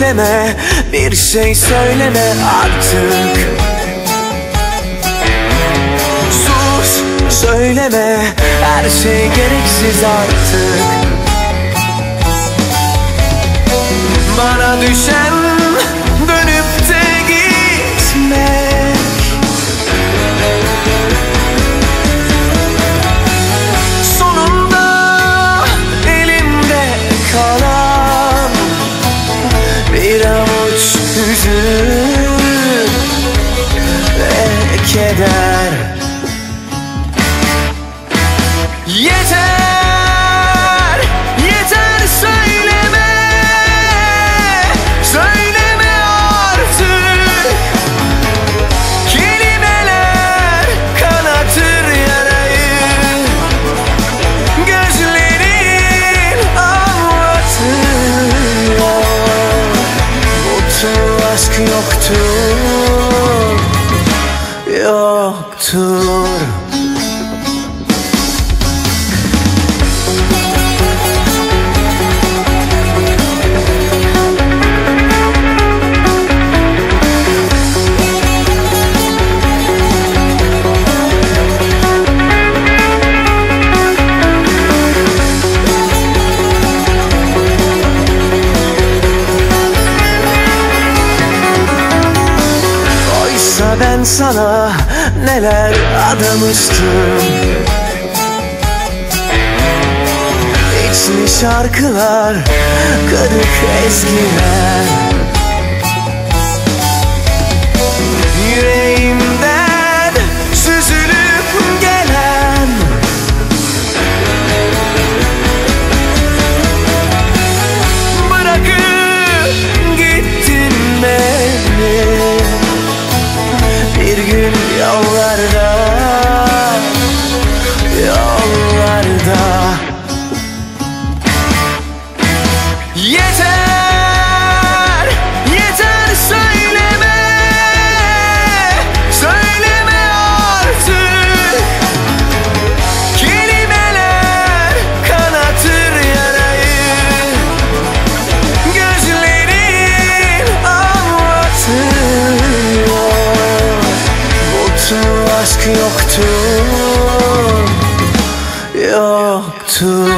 söyleme, bir şey söyleme artık. Sus, söyleme, her şey gereksiz artık. Bana düşen dönüp de gitmek. Sonunda elimde kalan bir avuç hüzün ve keder. Yeter! Aşk yoktur, yoktur. Ben sana neler adamıştım, içli şarkılar, kırık ezgiler. Yüreğimden süzülüp gelen bırakıp gittin beni. Bir gün yollarda, yollarda. Yeter, yeter söyleme, söyleme artık. Kelimeler kanatır yarayı, gözlerin anlatıyor. Aşk yoktur, yoktur.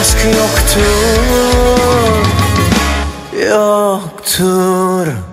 Aşk yoktur, yoktur.